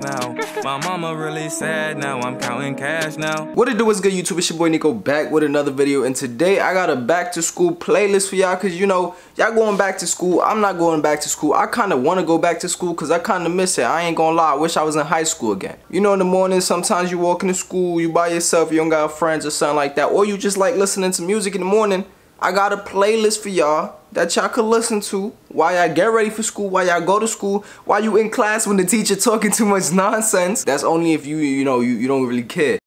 Now my mama really sad, now I'm counting cash now. What it do is good, YouTube, it's your boy Nico back with another video, and today I got a back to school playlist for y'all, cause you know y'all going back to school. I'm not going back to school. I kind of want to go back to school cause I kind of miss it. I ain't gonna lie, I wish I was in high school again. You know, in the morning sometimes you walk into school, you by yourself, you don't got friends or something like that, or you just like listening to music in the morning. I got a playlist for y'all that y'all could listen to while y'all get ready for school, while y'all go to school, while you in class when the teacher talking too much nonsense. That's only if you don't really care.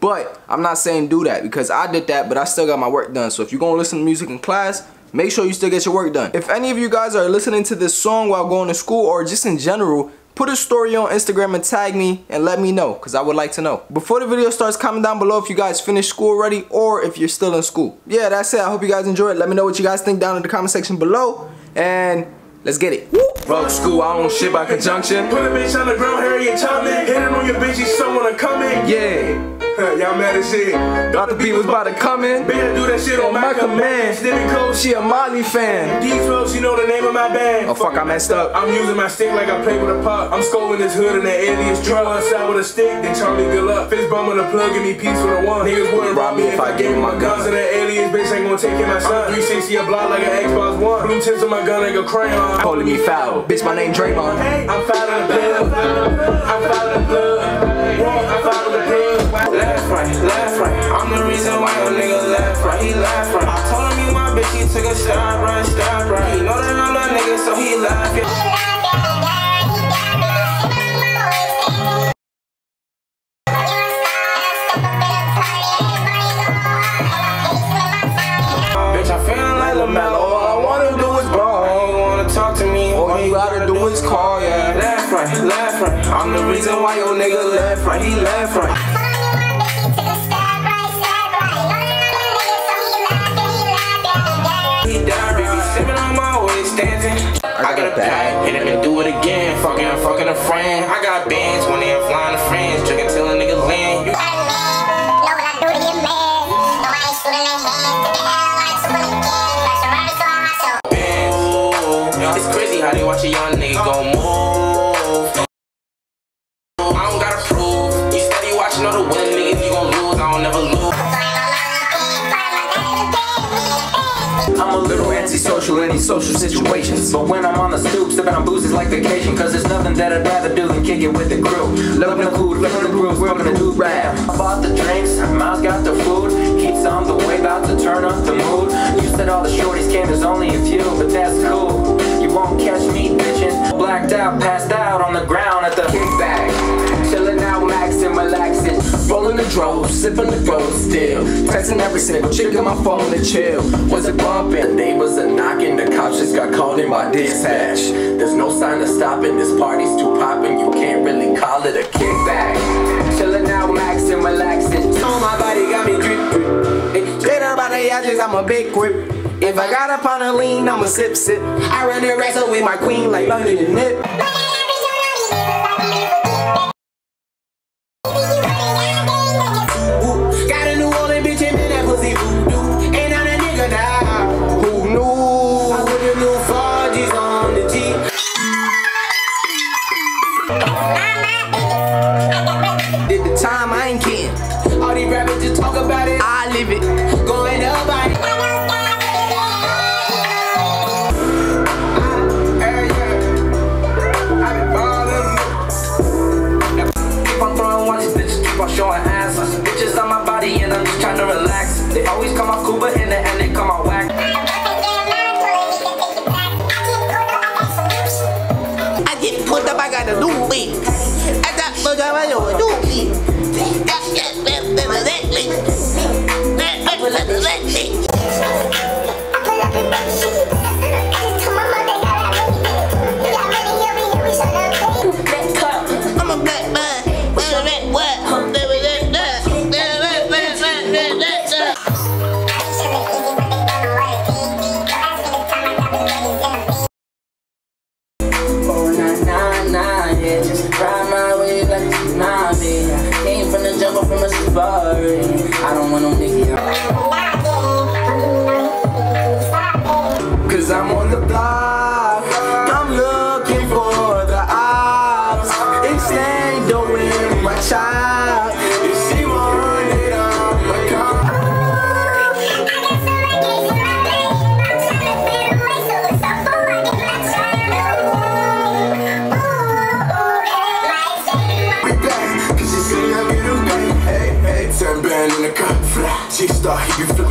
But I'm not saying do that because I did that, but I still got my work done. So if you're gonna listen to music in class, make sure you still get your work done. If any of you guys are listening to this song while going to school or just in general, put a story on Instagram and tag me and let me know, because I would like to know. Before the video starts, comment down below if you guys finished school already or if you're still in school. Yeah, that's it. I hope you guys enjoyed. Let me know what you guys think down in the comment section below, and let's get it. Fuck school, I don't shit by conjunction. Put a bitch on the ground, Harriet Tubman. Hit it on your bitch, you someone to come in. Yeah. Y'all mad as shit. Thought the beat was about to come in. Better do that shit on my command. Snippy Cole, she a Molly fan. These folks, you know the name of my band. Oh fuck, I messed up. I'm using my stick like I play with a pop. I'm scolding this hood and the aliens. Draw outside with a stick, then Charlie good luck. Fist bump with a plug, give me peace with a one. Niggas wouldn't rob me if I gave my guns. And the aliens, bitch ain't gonna take in my son. 360 a block like an Xbox One. Blue tips on my gun like a crayon. Calling me foul, bitch, my name Draymond. Hey, I'm foul of the blood. I'm foul of the blood. I'm foul of the blood. Laugh right, I'm the reason why a nigga laugh right, he laugh right. I told him you my bitch, he took a shot right, he know that I'm that nigga, so he laugh, yeah. Fucking a friend, I got bands when they flying to friends, drinking till a nigga land. You know what I do to get mad? No, I ain't shooting their hands. Get the hell out of school again. Like surrounded, so I'm out your bands. It's crazy how they watch a young nigga go move. I don't gotta prove. You steady watching all the win niggas, you gon' lose. I don't never lose. I'm a little antisocial in these social situations, but when I'm on the stoop, sipping on booze is like vacation, cause there's nothing that I'd rather do than kick it with the crew. Loving the food, loving the groove, we're gonna do rap. I bought the drinks, Miles got the food, keeps on the way, about to turn up the mood. You said all the shorties came, there's only a few, but that's cool. You won't catch me bitchin', blacked out, passed out on the ground at the kickback. Chillin' out, maxin', relaxin', rollin' the drove, sippin' the gold still, textin' every single chick on my phone to chill. Was it bumpin'? The neighbors are knockin', the cops just got called in by dispatch. There's no sign of stoppin', this party's too poppin', you can't really call it a kickback. Chillin' out, maxin', relaxin', oh my body got me drip. Straight up out of the edges, I'm a big grip. If I got up on a lean, I'ma sip. I run the wrestle with my queen like London and Nip.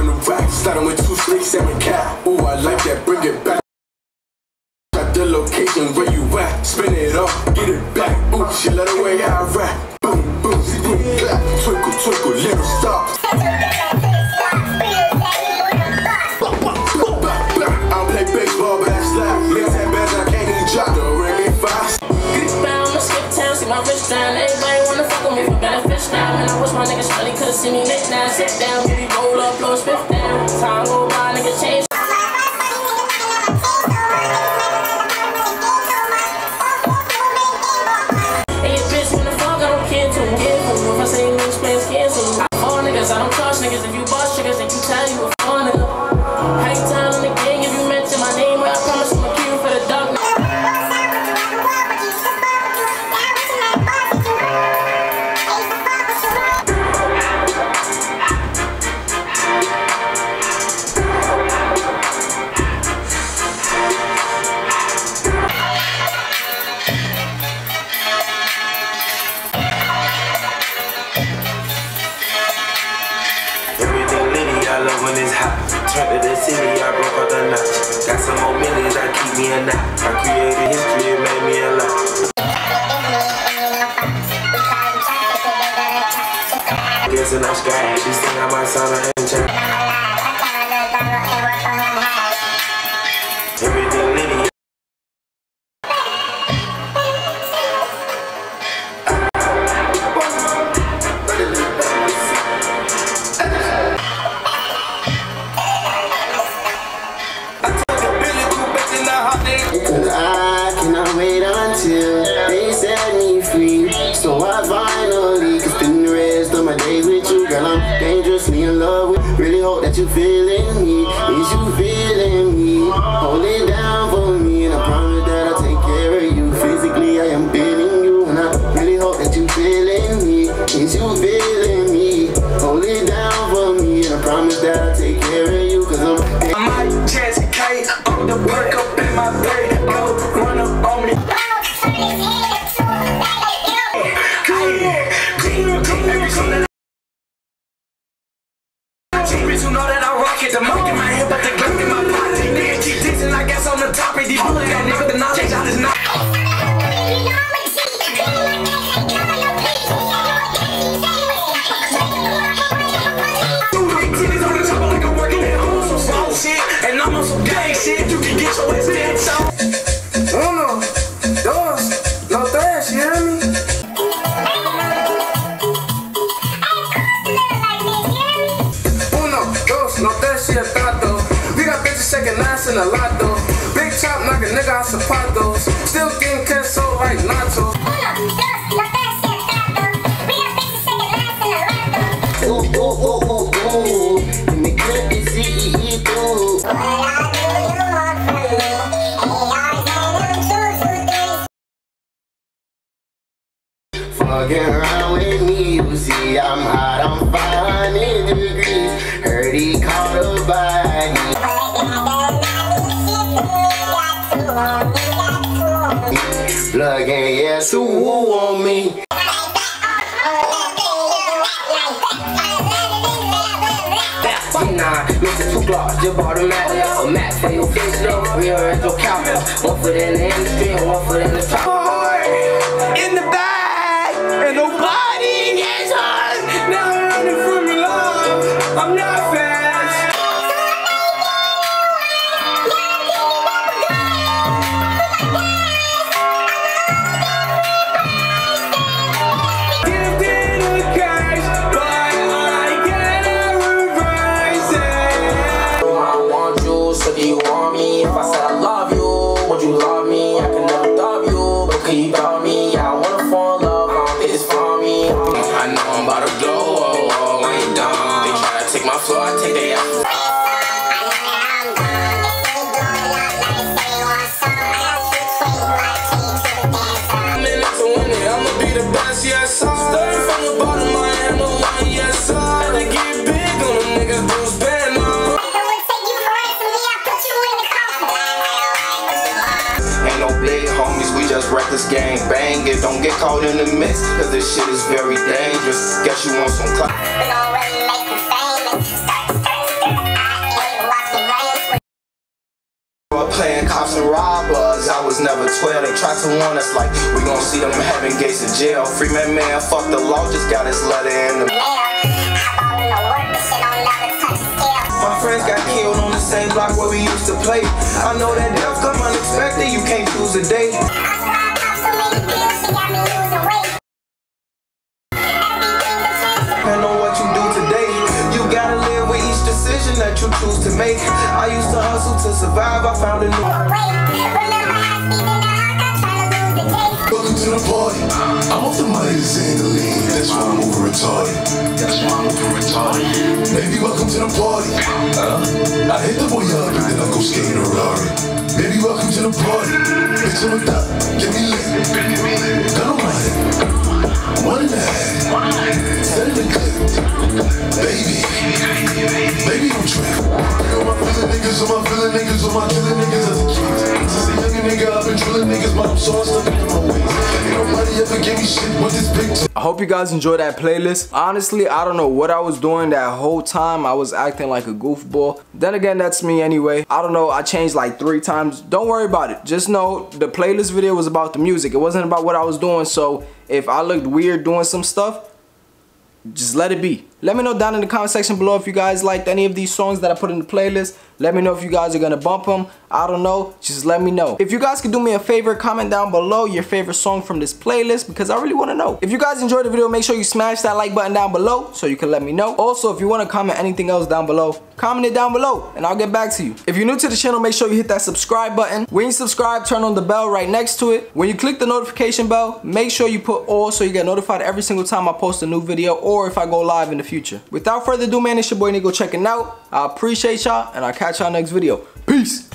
on the rack, starting with 2 sticks and a cat. Ooh, I like that, bring it back. At the location where you at, spin it up, get it back. Ooh, she love the way I rap. Boom, boom, she boom, clap. Twinkle, twinkle, little star. I don't play baseball, but I slap. Man's had bands, I can't even drop. Don't ring me fast. I'ma skip town, see my wrist down. Everybody wanna fuck with me for benefits now. And I wish my niggas really could've seen me next now. Sit down, baby, roll up, blow a spiff down. Time go by, nigga, change. Hey, your bitch wanna fuck, I don't care too. If I say niggas plans cancel. I fall niggas, I don't trust niggas. If you boss niggas, they keep telling you a fun nigga. Hang time in the game, if you mention my name, I promise I'ma keep you for the dog. When it's hot, turn to the city, I broke all the notch. Got some more millions that keep me a knot. I created history, it made me a lot. Guessing I'm scared, this thing I might sign an engine. Everything litty. I cannot wait until they set me free. So I finally can spend the rest of my days with you. Girl, I'm dangerously in love with you. Really hope that you feeling me. Is you feeling me? Hold it down for me, and I promise that I'll take care of you. Physically, I am feeling you, and I really hope that you feeling me. Is you feeling me? Hold it down for me, and I promise that I'll take care of you. Cause I'm my Jazzy Kite, I'm the perk up in my bed. You know that I rock it, the mic in my head, but the gun in my pocket. Nigga keep dissing, I guess on the top of the bullet. That nigga, the knowledge out is not. Two big titties on the top, like I'm working at home. Some small shit, and I'm on some gang shit. You can get your ass dead, so. Uno, dos, no tres, you hear me? In a lot though, big chop knockin' nigga out zapatos, still getting cut so right nachos. Ooh, ooh, ooh, ooh, ooh, and the good is easy too. Fuckin' around with me, you see I'm hot, I'm 500 degrees. Heard he caught a body. Plug in, yes, who on me? Nah, mixin' 2 blocks, just bought a mat. A mat for your face, no, we are at your cowboy. One foot in the industry, and one foot in the top. In the bag, and nobody gets hurt. Now I'm running from your love, I'm not fast. Wreck this gang, bang it, don't get caught in the mix, cause this shit is very dangerous. Guess you want some clap. up playing cops and robbers. I was never 12, they tried to warn us like we gon' see them heaven gates of jail. Free man, fuck the law, just got his letter in the mail. My friends got killed on the same block where we used to play. I know that death come unexpected, you can't choose a day. That you choose to make. I used to hustle to survive. I found a new way. Remember I speak in the house, I try to lose the case. Welcome to the party. I'm off the money to Zandaline. That's why I'm over retarded. Baby, welcome to the party. I hit the boy up and then I go skate in a Rari. Baby, welcome to the party. Bitch, I'm a thot. Get me lit. Gun on my head. One and a half. Set in the clip. Baby, don't trip. Nigga, my feelin' niggas, all my feelin' niggas, all my killin' niggas as a kid. Since a young nigga, I've been drillin' niggas, but I'm so stuck in my ways. Ain't nobody ever give me shit with this picture. I hope you guys enjoyed that playlist. Honestly, I don't know what I was doing that whole time. I was acting like a goofball. Then again, that's me anyway. I don't know, I changed like 3 times. Don't worry about it. Just know the playlist video was about the music. It wasn't about what I was doing, so if I looked weird doing some stuff, just let it be. Let me know down in the comment section below if you guys liked any of these songs that I put in the playlist. Let me know if you guys are gonna bump them. I don't know, just let me know. If you guys could do me a favor, comment down below your favorite song from this playlist because I really wanna know. If you guys enjoyed the video, make sure you smash that like button down below so you can let me know. Also, if you wanna comment anything else down below, comment it down below and I'll get back to you. If you're new to the channel, make sure you hit that subscribe button. When you subscribe, turn on the bell right next to it. When you click the notification bell, make sure you put all so you get notified every single time I post a new video or if I go live in the future. Without further ado, man, it's your boy Nigo checking out. I appreciate y'all and I'll catch y'all next video. Peace.